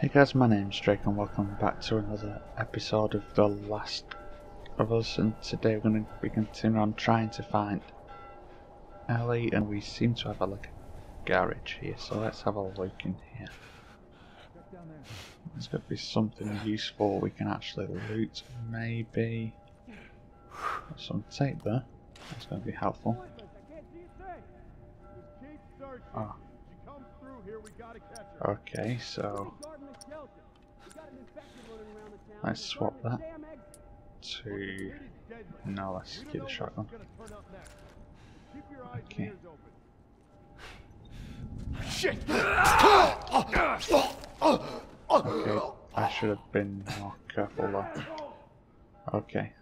Hey guys, my name's Drake and welcome back to another episode of The Last of Us, and today we're going to be continuing on trying to find Ellie, and we seem to have a garage here, so let's have a look in here. There's got to be something useful we can actually loot, maybe. Got some tape there, that's going to be helpful. Oh. Okay, so let's swap that to. No, let's get the shotgun. Okay. Shit! Okay, I should have been more careful there. Okay.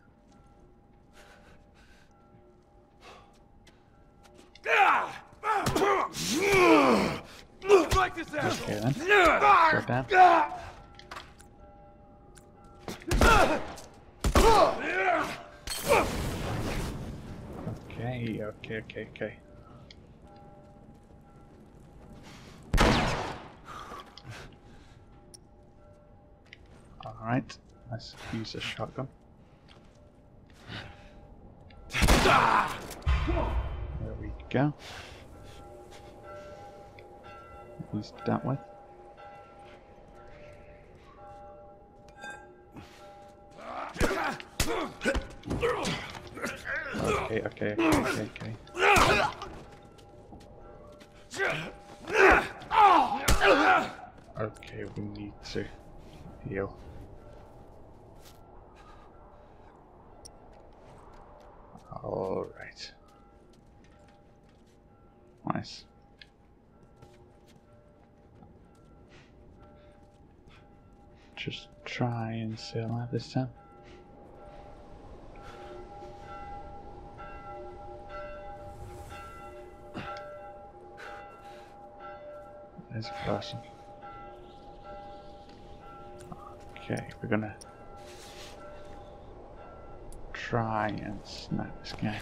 Okay then, go down. Okay. Alright, let's use a shotgun. There we go. He's dealt with. Okay. Okay, we need to heal. Alright. Nice. Just try and see alive this time. There's a person. Okay, we're gonna try and snap this guy.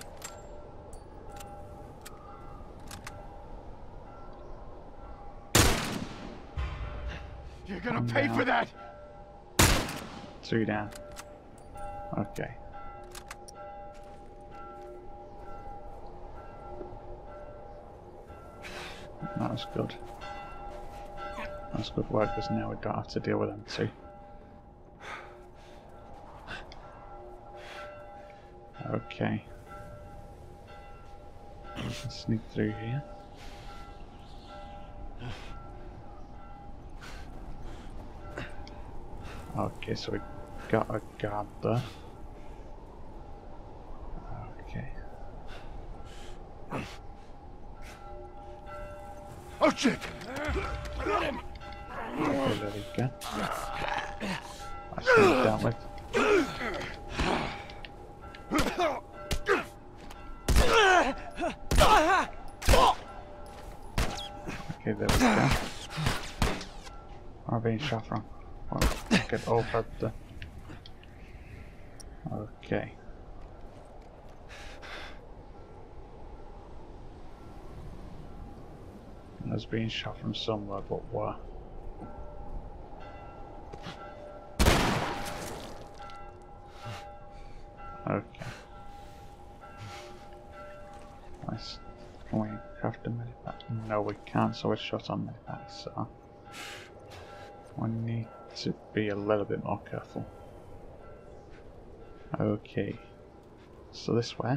You're gonna pay for that! Two down. Okay. That was good. That's good work, because now we don't have to deal with them too. Okay. Let's sneak through here. Okay, so we got a guard there. Okay. Oh shit! Got him! Okay, there we go. I see it down with. Okay, there we go. I'm being shot from. Get over the. Okay. I was being shot from somewhere, but where? Okay. Nice. Can we craft a medipack? No, we can't, so we're shot on medipack, so. We need to be a little bit more careful. Okay, so this way,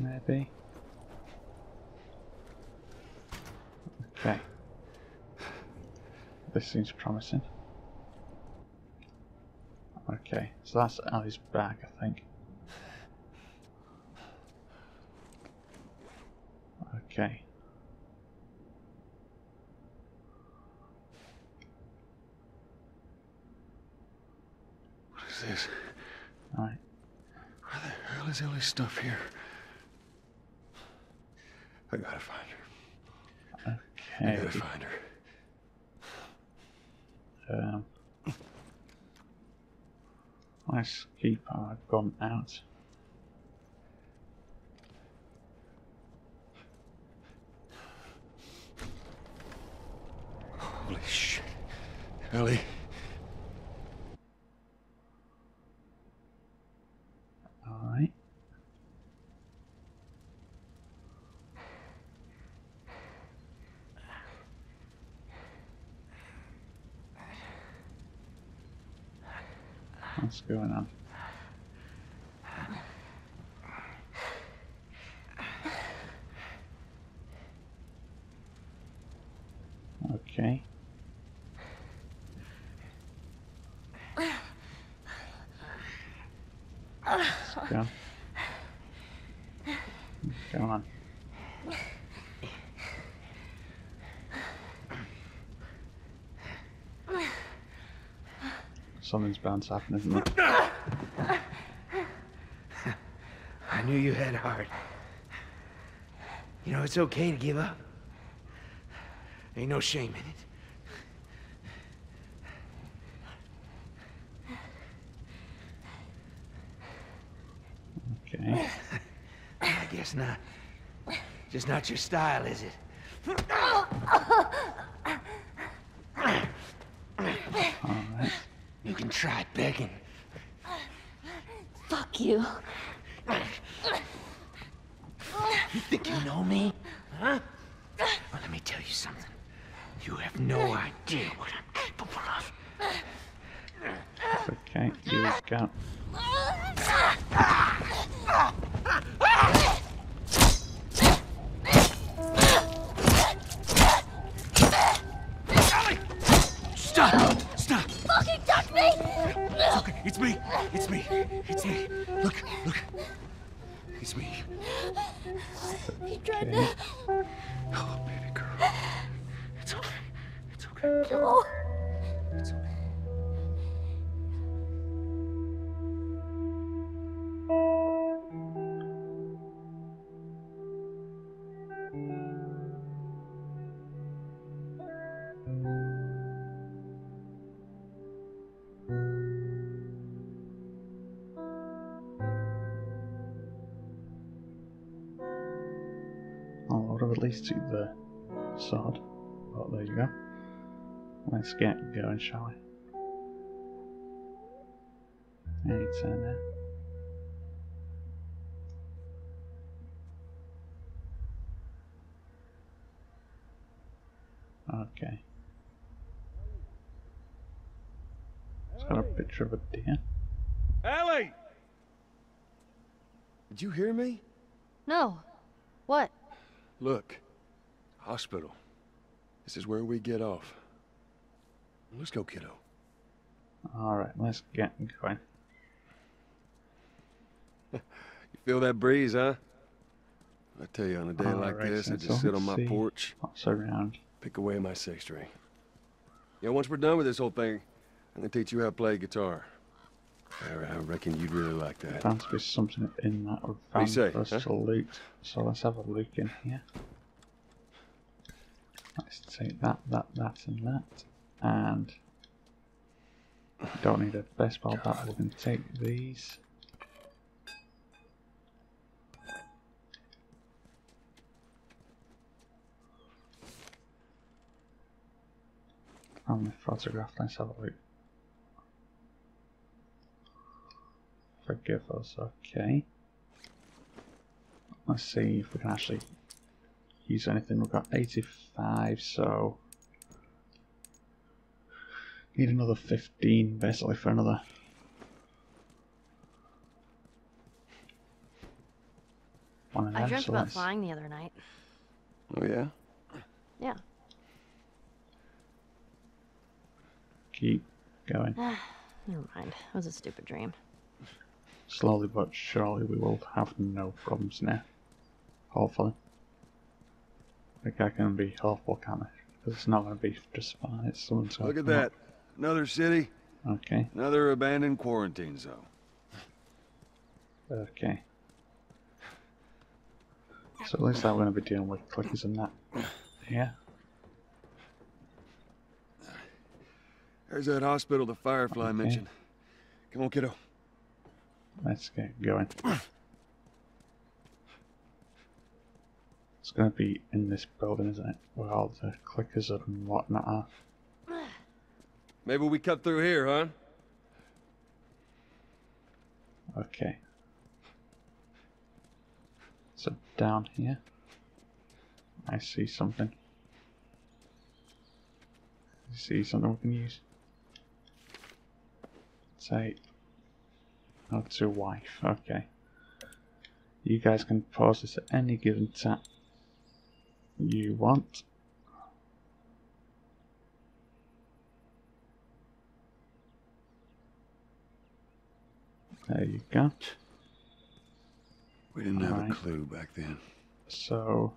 maybe. Okay, this seems promising. Okay, so that's Ellie's back, I think. Okay. What is this? Alright. Where the hell is Ellie's stuff here? I gotta find her. Okay. I gotta find her. Let's keep our gun out. Holy shit. Ellie. All right. What's going on? Okay. Let's go. Come on. Something's bound to happen, isn't it? I knew you had heart. You know, it's okay to give up. Ain't no shame in it. Okay. I guess not. Just not your style, is it? All right. You can try begging. Fuck you. You think you know me? Huh? Well, let me tell you something. You have no idea what I'm capable of. Okay, here we go. Stop! Stop! Fucking touch me! It's okay. It's me. It's me. It's me. Look, look. It's me. He tried to. Oh, baby girl. It's okay. It's okay. No. It's okay. At least to the sword. Oh, there you go. Let's get going, shall we? Any turn there. Okay. It's got a picture of a deer. Ellie! Did you hear me? No. What? Look, hospital. This is where we get off. Let's go, kiddo. All right, let's get going. You feel that breeze, huh? I tell you, on a day like this, I just sit on my porch, pick away my sixth string. Yeah, once we're done with this whole thing, I'm gonna teach you how to play guitar. I reckon you'd really like that. There must be something in that van for us to loot, so let's have a look in here. Let's take that, that, and we don't need a baseball bat. We're going to take these. And the photograph, let's have a look. Forgive us, okay. Let's see if we can actually use anything. We've got 85, so need another 15 basically for another. I dreamt about flying the other night. Oh yeah? Yeah. Keep going. Never mind. It was a stupid dream. Slowly but surely we will have no problems now. Hopefully. The guy can be helpful, can't it? Because it's not going to be just fine. It's someone to look at that. Up. Another city. Okay. Another abandoned quarantine zone. Okay. So at least I'm going to be dealing with clickers and that. Yeah. There's that hospital the Firefly mentioned. Come on, kiddo. Let's get going. It's going to be in this building, isn't it? Where all the clickers and whatnot are. Maybe we cut through here, huh? Okay. So down here, I see something. I see something we can use. Say, oh, to wife. Okay. You guys can pause this at any given time you want. There you go. We didn't have a clue back then. So,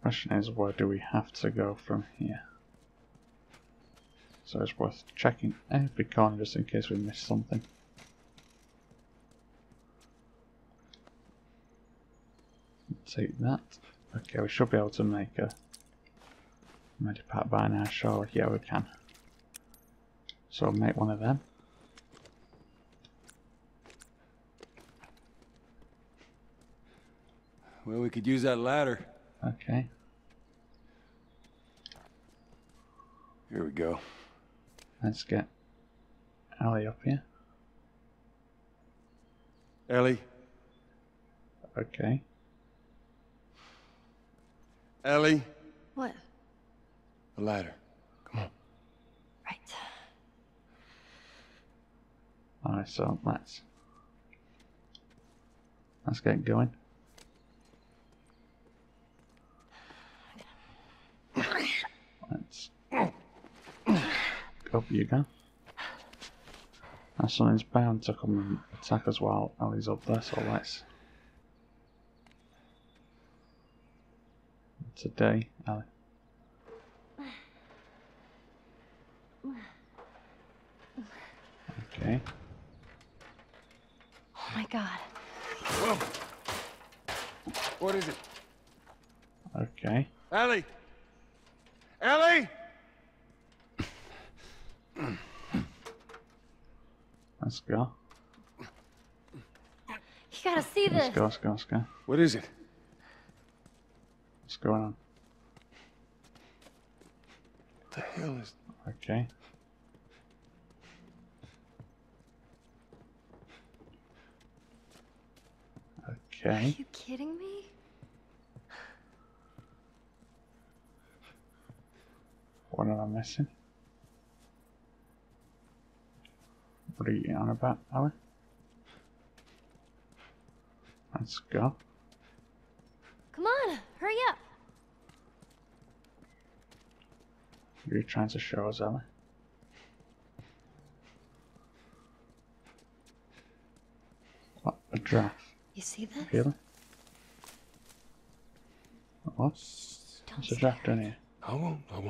question is, where do we have to go from here? So it's worth checking every corner just in case we miss something. Take that. Okay, we should be able to make a medipack by now, surely. Yeah, we can. So we'll make one of them. Well, we could use that ladder. Okay. Here we go. Let's get Ellie up here. Ellie. Okay. Ellie. What? The ladder. Come on. Right. Alright, so let's get going. Let's up you go. Now something's bound to come and attack us while Ellie's up there, so let's. Today, Ellie. Okay. Oh my god. Whoa. What is it? Okay. Ellie! Ellie! Let's go. You gotta see this. Let's go, let's go, let's go. What is it? What's going on? What the hell is... Okay. Okay. Are you kidding me? What am I missing? What are you on about, Ellie? Let's go. Come on, hurry up. What are you trying to show us, Ellie? What? A draft. You see this? Really? What? There's a draft in here. I won't, I won't.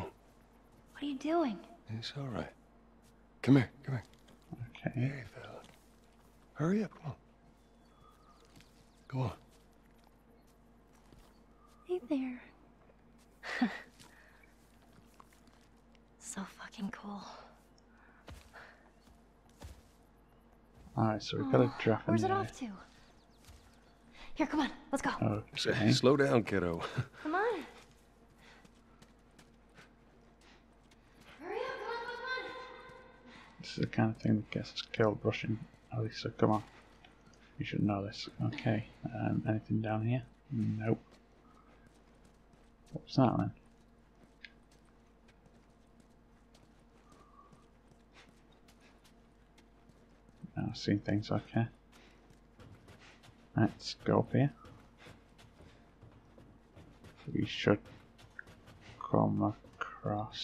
What are you doing? It's alright. Come here, come here. Okay. Hey, fella. Hurry up, come on. Go on. Hey there. So fucking cool. Alright, so we've got a draft. Where's it off to? Here, come on, let's go. Okay. Slow down, kiddo. Come on. Hurry up, come on, come on, come on. This is the kind of thing that gets us killed rushing. At least, so come on. You should know this. Okay, anything down here? Nope. What's that then? No, I've seen things, okay. Let's go up here. We should come across.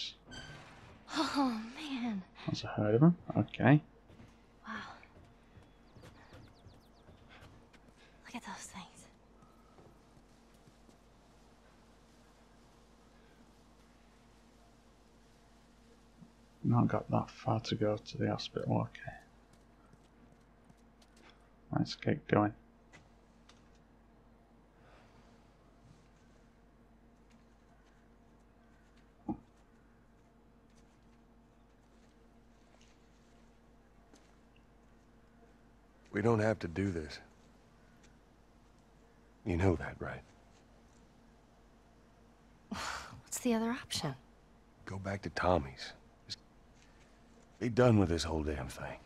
Oh man. That's a herd of them, okay. Wow. Look at those things. Not got that far to go to the hospital, okay. Let's get going. We don't have to do this. You know that, right? What's the other option? Go back to Tommy's. Just be done with this whole damn thing.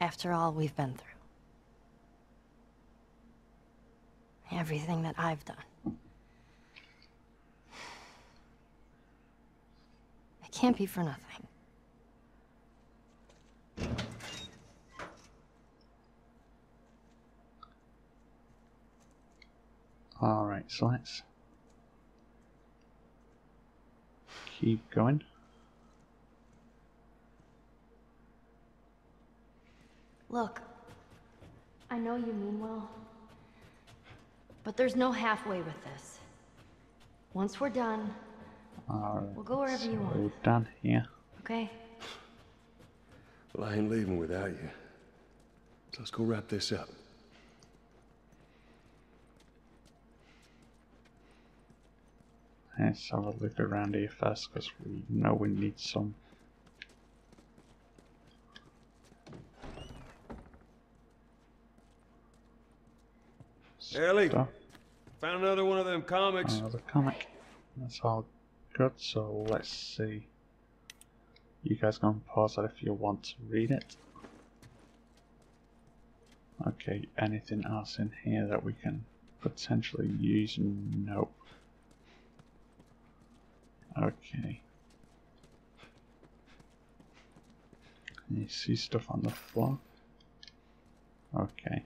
After all we've been through. Everything that I've done. It can't be for nothing. All right, so let's keep going. Look, I know you mean well, but there's no halfway with this. Once we're done, all right, we'll go wherever you want. We're done here. Okay. Well, I ain't leaving without you. So let's go wrap this up. Let's have a look around here first, because we know we need some. Ellie, found another one of them comics. Another comic. That's all good. So let's see. You guys can pause that if you want to read it. Okay. Anything else in here that we can potentially use? Nope. Okay. You see stuff on the floor? Okay.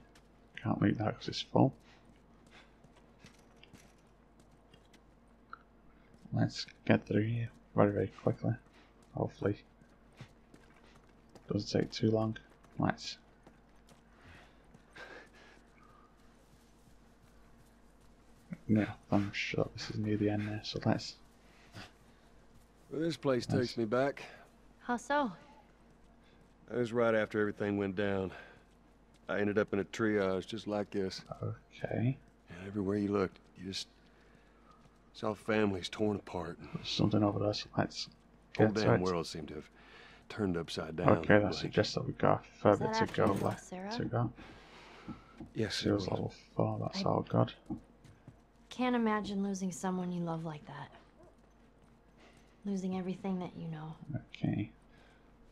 Can't leave that because it's full. Let's get through here very, very quickly. Hopefully. Doesn't take too long. Let's. No, I'm sure this is near the end there, so let's. Well, this place takes me back. How so? It was right after everything went down. I ended up in a triage just like this. Okay. And everywhere you looked, you just saw families torn apart. Something over us. Let's get to it. The whole damn world seemed to have turned upside down. Okay, that suggests that we got further to go. Left to go. Yes, it was level 4. That's all good. Can't imagine losing someone you love like that. Losing everything that you know. Okay.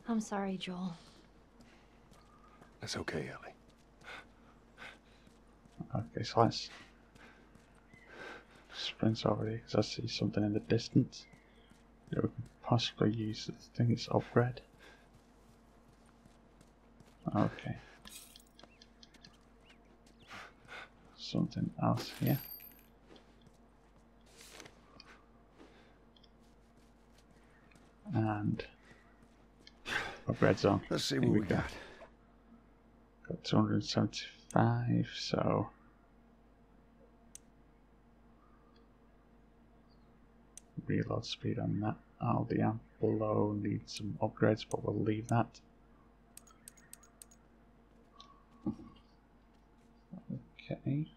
I'm sorry, Joel. That's okay, Ellie. Okay, so let's sprint over here because I see something in the distance that we can possibly use. I think it's off-red. Okay. Something else here. And red zone. Let's see what we got. Got 275, so reload speed on that. Oh, the amp below needs some upgrades, but we'll leave that. Okay.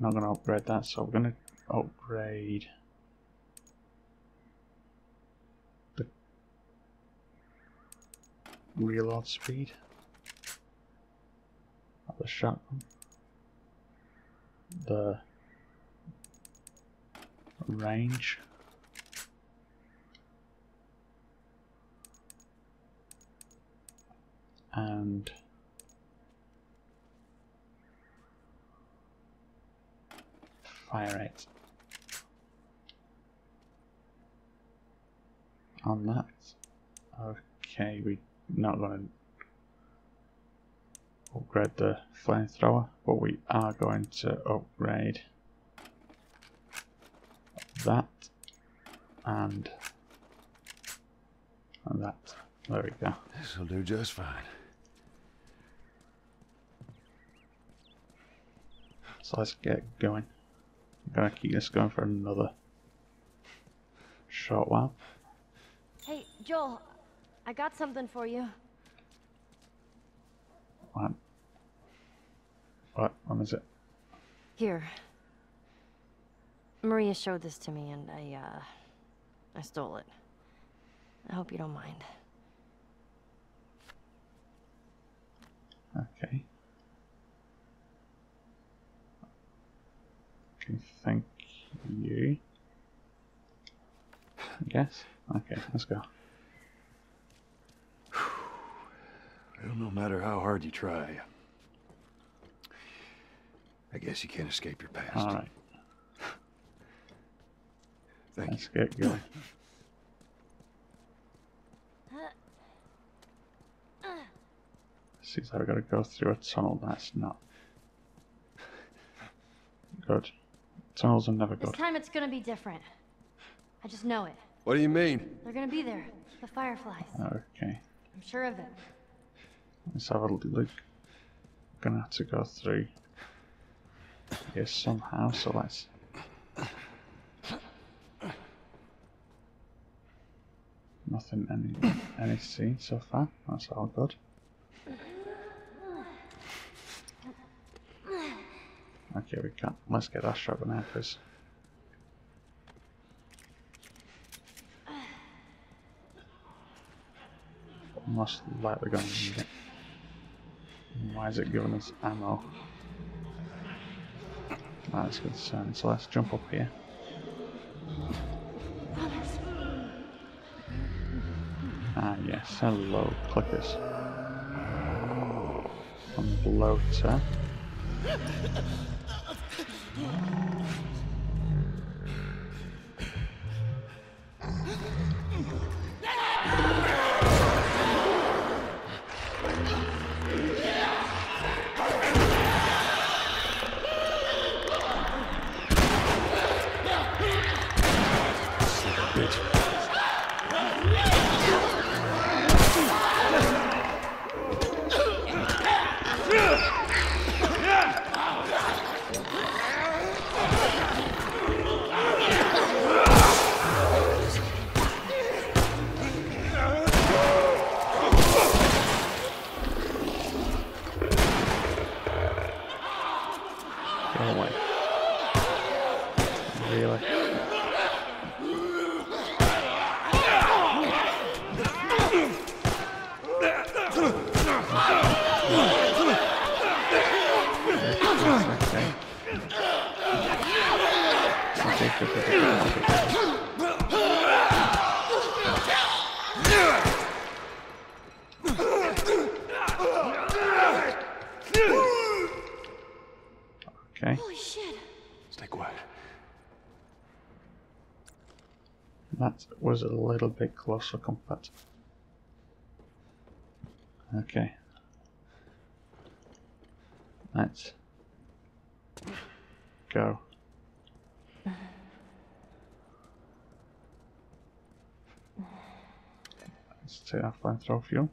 Not gonna upgrade that, so we're gonna upgrade the reload speed of the shotgun, the range, and fire rate on that. Okay, we're not going to upgrade the flamethrower, but we are going to upgrade that and that. There we go. This will do just fine. So let's get going. I'm gonna keep this going for another short while. Hey, Joel, I got something for you. What? What? What is it? Here. Maria showed this to me, and I stole it. I hope you don't mind. Okay. thank you. I guess. Okay, let's go. Well, no matter how hard you try, I guess you can't escape your past. All right. Thank Let's you. Get going. Seems like we've got to go through a tunnel. That's not good. Tunnels are never good. This time it's going to be different. I just know it. What do you mean? They're going to be there. The Fireflies. Okay. I'm sure of it. Let's have a look. Going to have to go through here somehow, so let's... Nothing any seen so far. That's all good. Okay, we can't. Let's get that shot now, please. Most likely going to need it. Why is it giving us ammo? That's concerning. So let's jump up here. Ah yes, hello, Clickers. And bloater. Okay. Holy shit. Stay quiet. That was a little bit closer compared to... Okay. Let's go. Let's take that flamethrower fuel.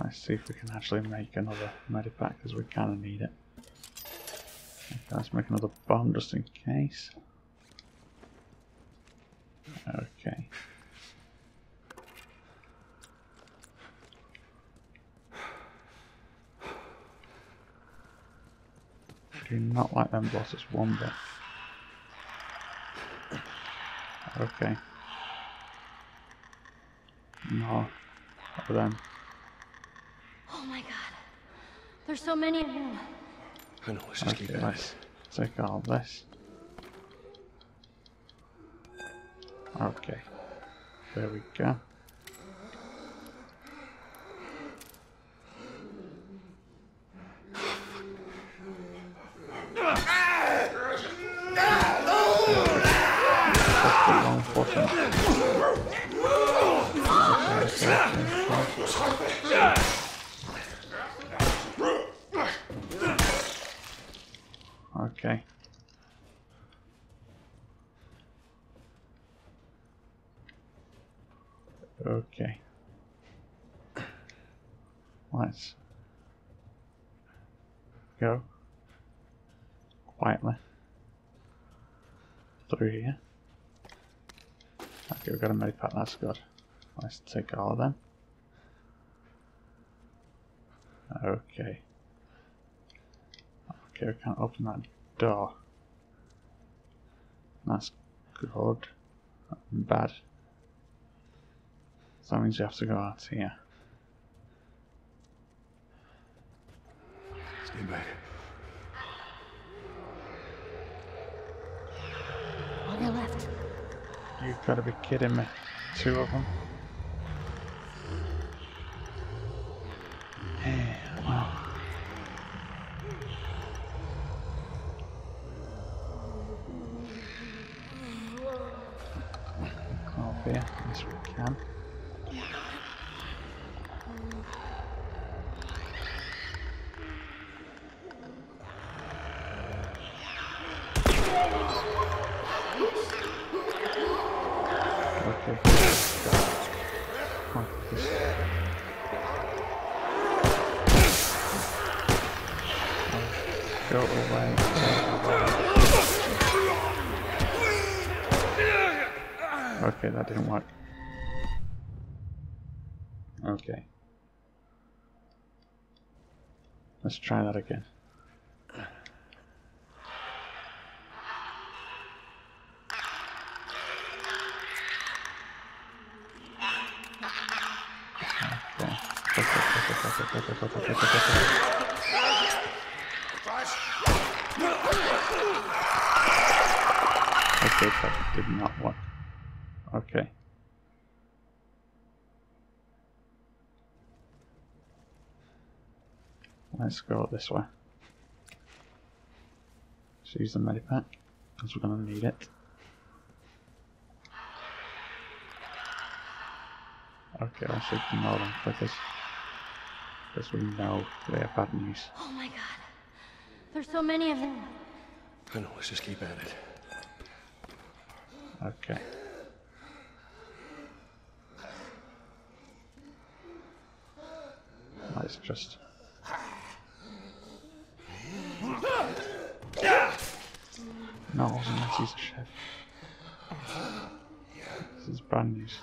Let's see if we can actually make another medipack, because we kind of need it. Okay, let's make another bomb just in case. Okay. Do not like them bosses one bit. Okay. No. Not them. Oh my god. There's so many of them. I know, let's just keep it. Let's take all this. Okay. There we go. Okay. Okay. Let's go quietly through here. Okay, we've got a medipack, that's good. Let's take all of them. Okay. Okay, we can't open that door. That's good. Bad. So that means you have to go out here. Stay back. You've got to be kidding me. Two of them. Yeah, well. Over here, yes we can. Okay, that didn't work. Okay. Let's try that again. Okay, that did not work. Okay. Let's go this way. Let's use the medipack, because we're going to need it. Okay, let's ignore them clickers, because we know they have bad news. Oh my god. There's so many of them. I know, let's just keep at it. Okay. Let's just... No, that piece of shit. This is bad news.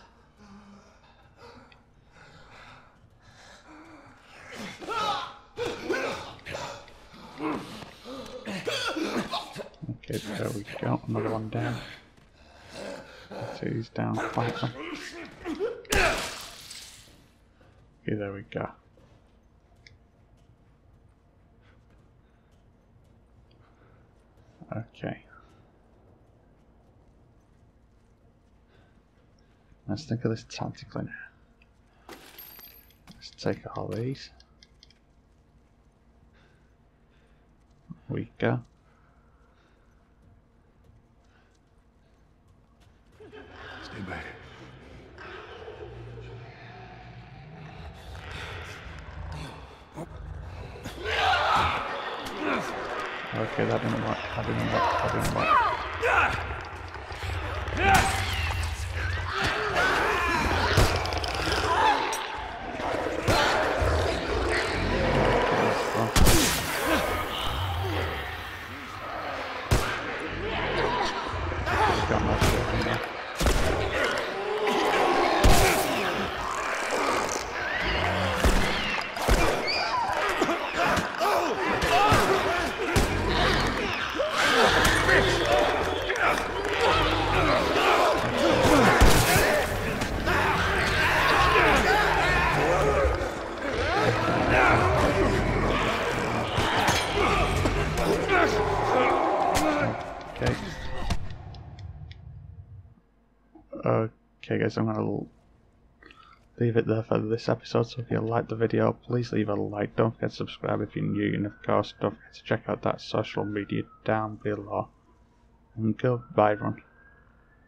Okay, there we go. Another one down. Two's down. Fight them. Okay, there we go. Okay. Let's think of this tactically now. Let's take all these. We go. Stay back. Okay, that didn't work. That didn't work. That didn't work. Okay, got my shit in there. Okay guys, I'm going to leave it there for this episode, so if you liked the video, please leave a like, don't forget to subscribe if you're new, and of course, don't forget to check out that social media down below. And goodbye everyone.